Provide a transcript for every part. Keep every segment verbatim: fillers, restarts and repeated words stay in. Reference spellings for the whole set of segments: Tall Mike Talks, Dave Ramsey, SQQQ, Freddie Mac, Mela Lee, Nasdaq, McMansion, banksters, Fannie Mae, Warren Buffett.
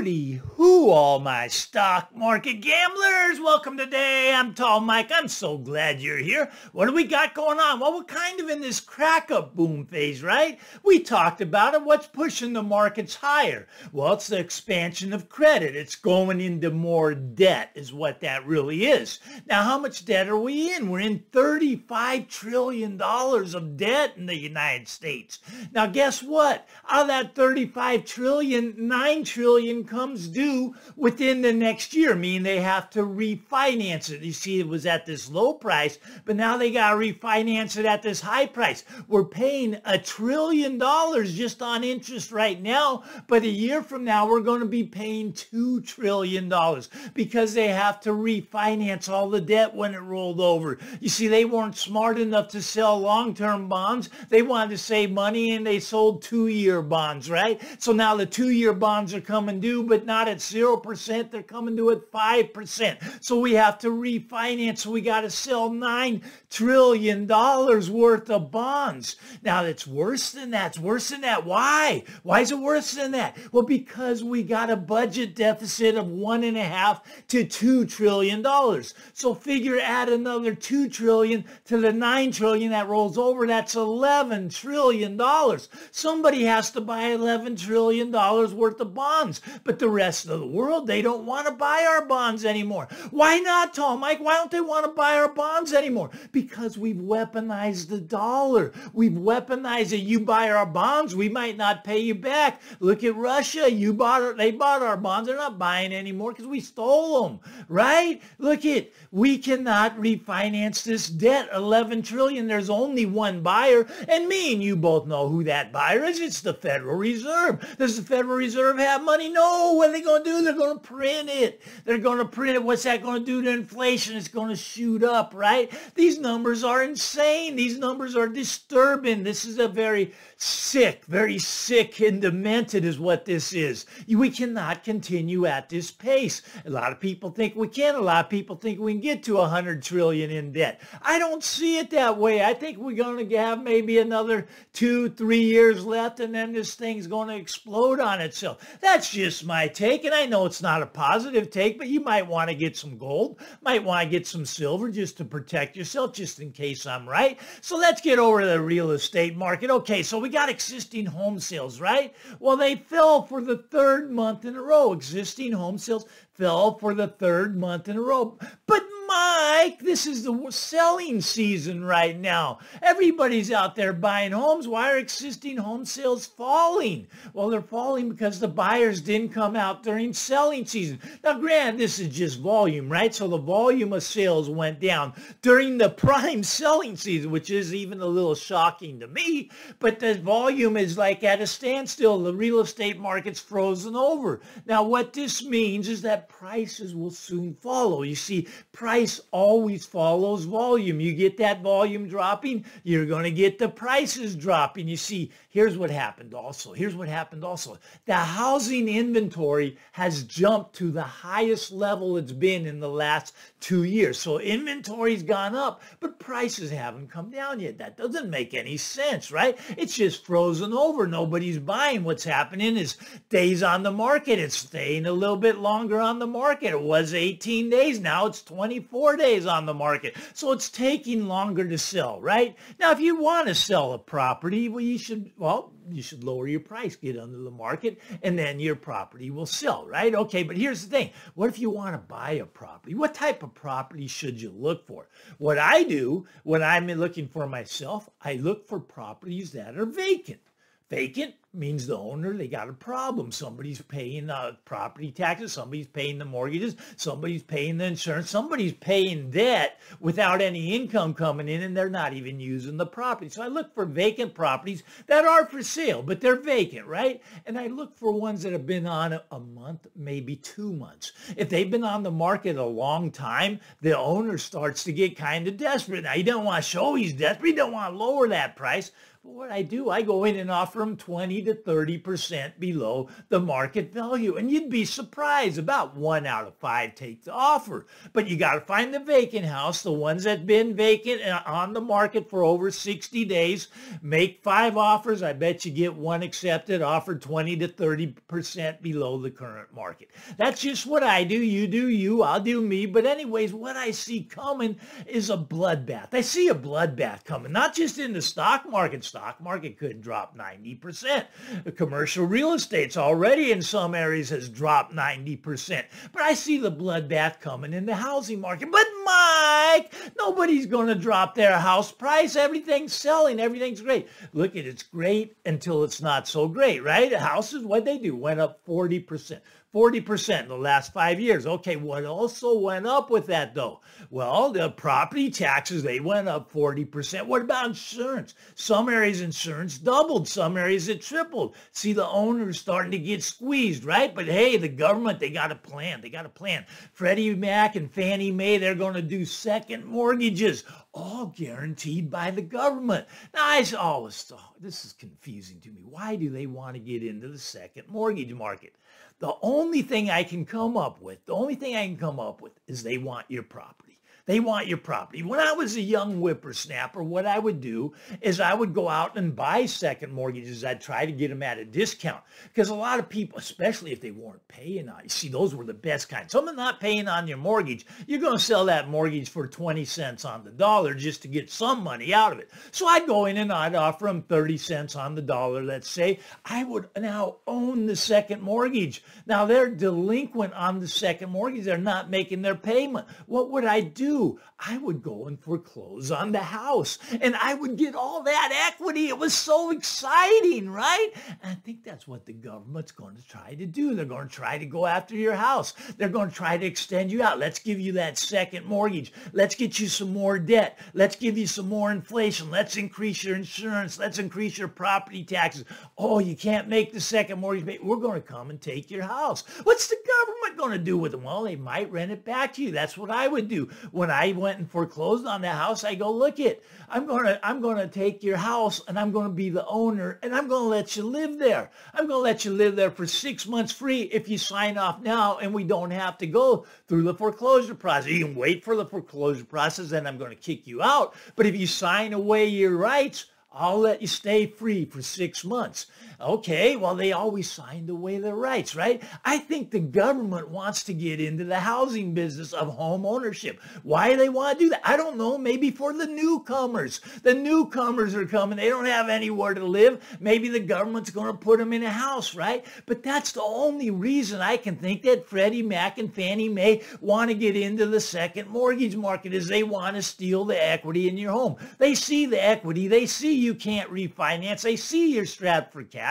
Hooty hoo, all my stock market gamblers. Welcome today. I'm Tall Mike. I'm so glad you're here. What do we got going on? Well, we're kind of in this crack-up boom phase, right? We talked about it. What's pushing the markets higher? Well, it's the expansion of credit. It's going into more debt is what that really is. Now, how much debt are we in? We're in thirty-five trillion dollars of debt in the United States. Now, guess what? Out of that thirty-five trillion dollars, nine trillion dollars comes due within the next year, meaning they have to refinance it. You see, it was at this low price, but now they got to refinance it at this high price. We're paying a trillion dollars just on interest right now, but a year from now, we're going to be paying two trillion dollars because they have to refinance all the debt when it rolled over. You see, they weren't smart enough to sell long-term bonds. They wanted to save money, and they sold two-year bonds, right? So now the two-year bonds are coming due, but not at zero percent. They're coming due at five percent. So we have to refinance. So we got to sell nine trillion dollars worth of bonds. Now, it's worse than that. It's worse than that. Why? Why is it worse than that? Well, because we got a budget deficit of one point five to two trillion dollars. So figure add another two trillion dollars to the nine trillion dollars that rolls over. That's eleven trillion dollars. Somebody has to buy eleven trillion dollars worth of bonds, but the rest of the world, they don't want to buy our bonds anymore. Why not, Tall Mike? Why don't they want to buy our bonds anymore? Because we've weaponized the dollar. We've weaponized it. You buy our bonds, we might not pay you back. Look at Russia. You bought, they bought our bonds. They're not buying anymore because we stole them, right? Look at, we cannot refinance this debt, eleven trillion dollars. There's only one buyer, and me and you both know who that buyer is. It's the Federal Reserve. Does the Federal Reserve have money? No. What are they going to do? They're going to print it. They're going to print it. What's that going to do to inflation? It's going to shoot up, right? These numbers are insane. These numbers are disturbing. This is a very sick, very sick and demented is what this is. We cannot continue at this pace. A lot of people think we can. A lot of people think we can get to one hundred trillion dollars in debt. I don't see it that way. I think we're going to have maybe another two, three years left, and then this thing's going to explode on itself. That's just my take, and I know it's not a positive take, but you might want to get some gold, might want to get some silver just to protect yourself, just in case I'm right. So let's get over to the real estate market. Okay, so we got existing home sales, right? Well, they fell for the third month in a row. Existing home sales fell for the third month in a row. But Mike, this is the selling season right now. Everybody's out there buying homes. Why are existing home sales falling? Well, they're falling because the buyers didn't come out during selling season. Now, granted, this is just volume, right? So the volume of sales went down during the prime selling season, which is even a little shocking to me. But the volume is like at a standstill. The real estate market's frozen over. Now, what this means is that prices will soon follow. You see, prices always follows volume. You get that volume dropping, you're going to get the prices dropping. You see, here's what happened also. Here's what happened also. The housing inventory has jumped to the highest level it's been in the last two years. So inventory's gone up, but prices haven't come down yet. That doesn't make any sense, right? It's just frozen over. Nobody's buying. What's happening is days on the market. It's staying a little bit longer on the market. It was eighteen days. Now it's twenty-four. Four days on the market. So it's taking longer to sell, right? Now, if you want to sell a property, well, you should, well, you should lower your price, get under the market, and then your property will sell, right? Okay, but here's the thing. What if you want to buy a property? What type of property should you look for? What I do when I'm looking for myself, I look for properties that are vacant. Vacant means the owner, they got a problem. Somebody's paying the property taxes, somebody's paying the mortgages, somebody's paying the insurance, somebody's paying debt without any income coming in, and they're not even using the property. So I look for vacant properties that are for sale, but they're vacant, right? And I look for ones that have been on a month, maybe two months. If they've been on the market a long time, the owner starts to get kind of desperate. Now, he don't want to show he's desperate. He don't want to lower that price. But what I do, I go in and offer them twenty to thirty percent below the market value. And you'd be surprised, about one out of five take the offer. But you got to find the vacant house, the ones that have been vacant and on the market for over sixty days, make five offers. I bet you get one accepted, offered twenty to thirty percent below the current market. That's just what I do. You do you, I'll do me. But anyways, what I see coming is a bloodbath. I see a bloodbath coming, not just in the stock market. Stock market could drop ninety percent. The commercial real estate's already in some areas has dropped ninety percent. But I see the bloodbath coming in the housing market. But Mike, nobody's going to drop their house price. Everything's selling. Everything's great. Look, at it's great until it's not so great, right? Houses, what'd they do? Went up forty percent. forty percent in the last five years. Okay, what also went up with that though? Well, the property taxes, they went up forty percent. What about insurance? Some areas insurance doubled, some areas it tripled. See, the owners starting to get squeezed, right? But hey, the government, they got a plan. They got a plan. Freddie Mac and Fannie Mae, they're going to do second mortgages, all guaranteed by the government. Now, I always thought, this is confusing to me. Why do they want to get into the second mortgage market? The only thing I can come up with, the only thing I can come up with is they want your property. They want your property. When I was a young whippersnapper, what I would do is I would go out and buy second mortgages. I'd try to get them at a discount because a lot of people, especially if they weren't paying on, you see, those were the best kind. Someone not paying on your mortgage, you're going to sell that mortgage for twenty cents on the dollar just to get some money out of it. So I'd go in and I'd offer them thirty cents on the dollar, let's say. I would now own the second mortgage. Now they're delinquent on the second mortgage. They're not making their payment. What would I do? I would go and foreclose on the house and I would get all that equity. It was so exciting, right? And I think that's what the government's going to try to do. They're going to try to go after your house. They're going to try to extend you out. Let's give you that second mortgage. Let's get you some more debt. Let's give you some more inflation. Let's increase your insurance. Let's increase your property taxes. Oh, you can't make the second mortgage. We're going to come and take your house. What's the government going to do with them? Well, they might rent it back to you. That's what I would do. When I went and foreclosed on the house, I go, look it, I'm going to, I'm going to take your house and I'm going to be the owner and I'm going to let you live there. I'm going to let you live there for six months free if you sign off now and we don't have to go through the foreclosure process. You can wait for the foreclosure process and I'm going to kick you out. But if you sign away your rights, I'll let you stay free for six months. Okay, well, they always signed away their rights, right? I think the government wants to get into the housing business of home ownership. Why do they want to do that? I don't know. Maybe for the newcomers. The newcomers are coming. They don't have anywhere to live. Maybe the government's going to put them in a house, right? But that's the only reason I can think that Freddie Mac and Fannie Mae want to get into the second mortgage market is they want to steal the equity in your home. They see the equity. They see you can't refinance. They see you're strapped for cash.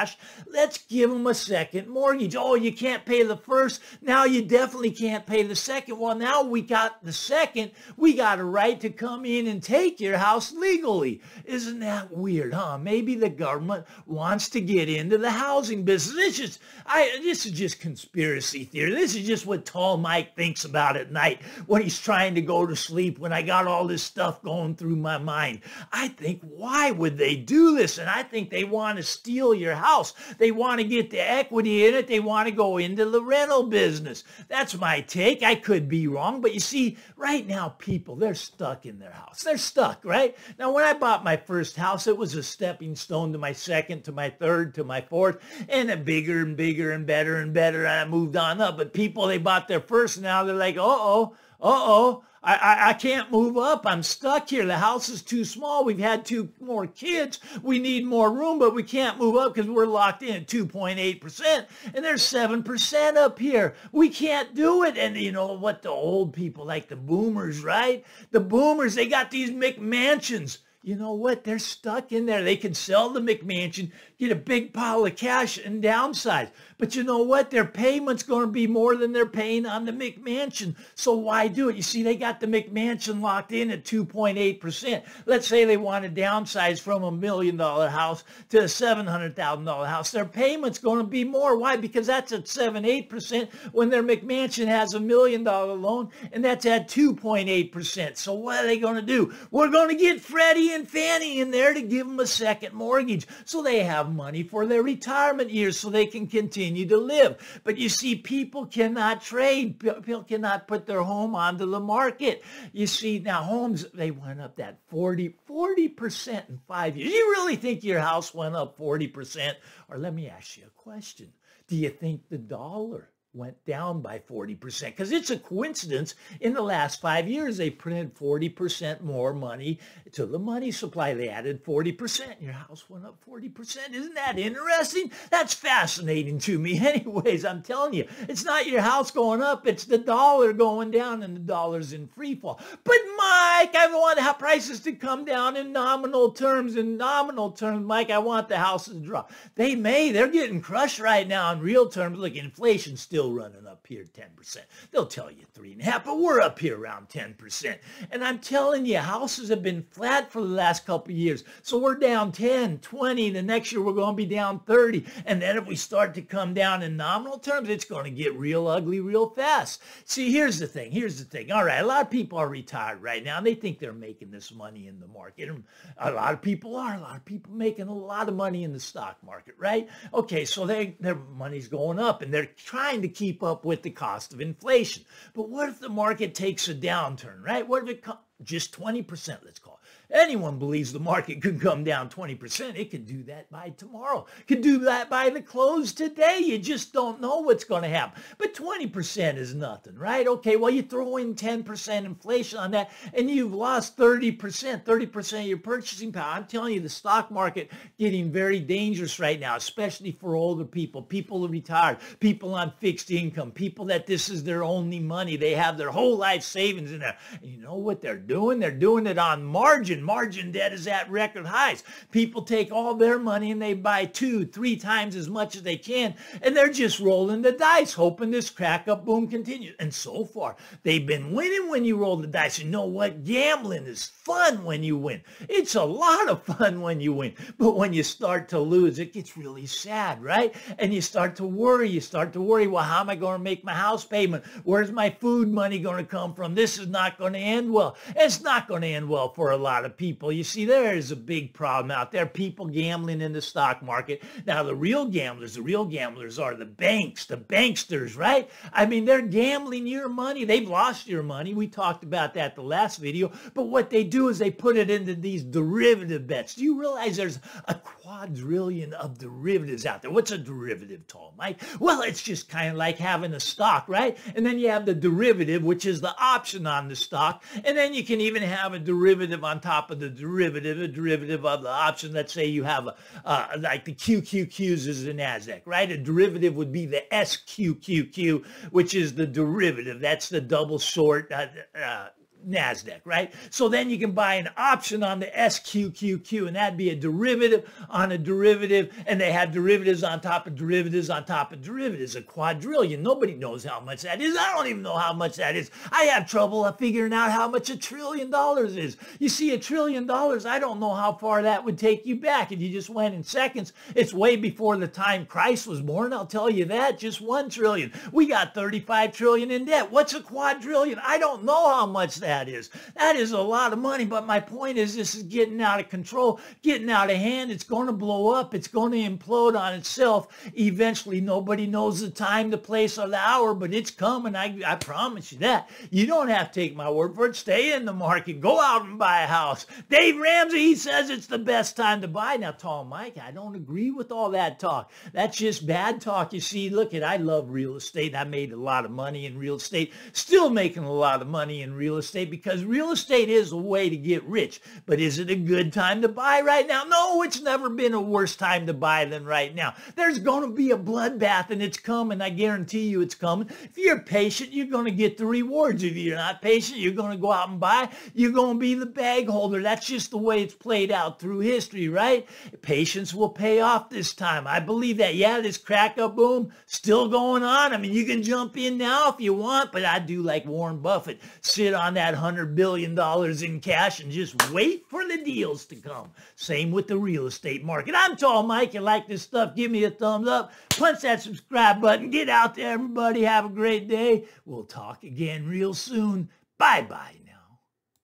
Let's give them a second mortgage. Oh, you can't pay the first. Now you definitely can't pay the second. Well, now we got the second. We got a right to come in and take your house legally. Isn't that weird, huh? Maybe the government wants to get into the housing business. This is, I, this is just conspiracy theory. This is just what Tall Mike thinks about at night when he's trying to go to sleep, when I got all this stuff going through my mind. I think, why would they do this? And I think they want to steal your house. They want to get the equity in it. They want to go into the rental business. That's my take. I could be wrong, but you see, right now, people, they're stuck in their house. They're stuck, right? Now, when I bought my first house, it was a stepping stone to my second, to my third, to my fourth, and a bigger and bigger and better and better, and I moved on up. But people, they bought their first, and now they're like, uh-oh, uh-oh. I, I, I can't move up. I'm stuck here. The house is too small. We've had two more kids. We need more room, but we can't move up because we're locked in at two point eight percent, and there's seven percent up here. We can't do it. And you know what the old people like, the boomers, right? The boomers, they got these McMansions. You know what? They're stuck in there. They can sell the McMansion, get a big pile of cash and downsize. But you know what? Their payment's going to be more than they're paying on the McMansion. So why do it? You see, they got the McMansion locked in at two point eight percent. Let's say they want to downsize from a million dollar house to a seven hundred thousand dollar house. Their payment's going to be more. Why? Because that's at seven, eight percent when their McMansion has a million dollar loan, and that's at two point eight percent. So what are they going to do? We're going to get Freddie Freddie and Fannie in there to give them a second mortgage so they have money for their retirement years so they can continue to live. But you see, people cannot trade. People cannot put their home onto the market. You see, now homes, they went up that forty, forty percent in five years. You really think your house went up forty percent? Or let me ask you a question. Do you think the dollar went down by forty percent? Because it's a coincidence. In the last five years, they printed forty percent more money to the money supply. They added forty percent. Your house went up forty percent. Isn't that interesting? That's fascinating to me. Anyways, I'm telling you, it's not your house going up. It's the dollar going down, and the dollar's in free fall. But Mike, I want how prices to come down in nominal terms. In nominal terms, Mike, I want the houses to drop. They may. They're getting crushed right now in real terms. Look, inflation's still running up here ten percent. They'll tell you three and a half, but we're up here around ten percent. And I'm telling you, houses have been flat for the last couple of years. So we're down ten, twenty. The next year we're going to be down thirty. And then if we start to come down in nominal terms, it's going to get real ugly real fast. See, here's the thing. Here's the thing. All right, a lot of people are retired right now. They think they're making this money in the market. A lot of people are. A lot of people making a lot of money in the stock market, right? Okay, so they, their money's going up, and they're trying to keep up with the cost of inflation. But what if the market takes a downturn, right? What if it comes just twenty percent, let's call it. Anyone believes the market could come down twenty percent. It could do that by tomorrow. Could do that by the close today. You just don't know what's going to happen. But twenty percent is nothing, right? Okay, well, you throw in ten percent inflation on that, and you've lost thirty percent, thirty percent of your purchasing power. I'm telling you, the stock market getting very dangerous right now, especially for older people, people who are retired, people on fixed income, people that this is their only money. They have their whole life savings in there. And you know what they're doing? doing. They're doing it on margin. Margin debt is at record highs. People take all their money and they buy two, three times as much as they can, and they're just rolling the dice, hoping this crack up boom continues. And so far, they've been winning when you roll the dice. You know what? Gambling is fun when you win. It's a lot of fun when you win. But when you start to lose, it gets really sad, right? And you start to worry. You start to worry, well, how am I going to make my house payment? Where's my food money going to come from? This is not going to end well. It's not going to end well for a lot of people. You see, there is a big problem out there. People gambling in the stock market. Now, the real gamblers, the real gamblers are the banks, the banksters, right? I mean, they're gambling your money. They've lost your money. We talked about that the last video. But what they do is they put it into these derivative bets. Do you realize there's a quadrillion of derivatives out there? What's a derivative, Tall Mike? Well, it's just kind of like having a stock, right? And then you have the derivative, which is the option on the stock. And then you can even have a derivative on top of the derivative, a derivative of the option. Let's say you have a, uh, like the Q Q Qs is the Nasdaq, right? A derivative would be the S Q Q Q, which is the derivative. That's the double short uh, uh, Nasdaq, right? So then you can buy an option on the S Q Q Q, and that'd be a derivative on a derivative, and they have derivatives on top of derivatives on top of derivatives, a quadrillion. Nobody knows how much that is. I don't even know how much that is. I have trouble figuring out how much a trillion dollars is. You see, a trillion dollars, I don't know how far that would take you back if you just went in seconds. It's way before the time Christ was born, I'll tell you that. Just one trillion. We got thirty-five trillion in debt. What's a quadrillion? I don't know how much that That is. That is a lot of money, but my point is this is getting out of control, getting out of hand. It's going to blow up. It's going to implode on itself. Eventually, nobody knows the time, the place, or the hour, but it's coming. I, I promise you that. You don't have to take my word for it. Stay in the market. Go out and buy a house. Dave Ramsey, he says it's the best time to buy. Now, Tall Mike, I don't agree with all that talk. That's just bad talk. You see, look, at I love real estate. I made a lot of money in real estate. Still making a lot of money in real estate. Because real estate is a way to get rich. But is it a good time to buy right now? No, it's never been a worse time to buy than right now. There's going to be a bloodbath, and it's coming. I guarantee you it's coming. If you're patient, you're going to get the rewards. If you're not patient, you're going to go out and buy. You're going to be the bag holder. That's just the way it's played out through history, right? Patience will pay off this time. I believe that. Yeah, this crack up boom still going on. I mean, you can jump in now if you want, but I do like Warren Buffett. Sit on that one hundred billion dollars in cash and just wait for the deals to come. Same with the real estate market. I'm Tall Mike. You like this stuff, give me a thumbs up. Punch that subscribe button. Get out there, everybody. Have a great day. We'll talk again real soon. Bye-bye now.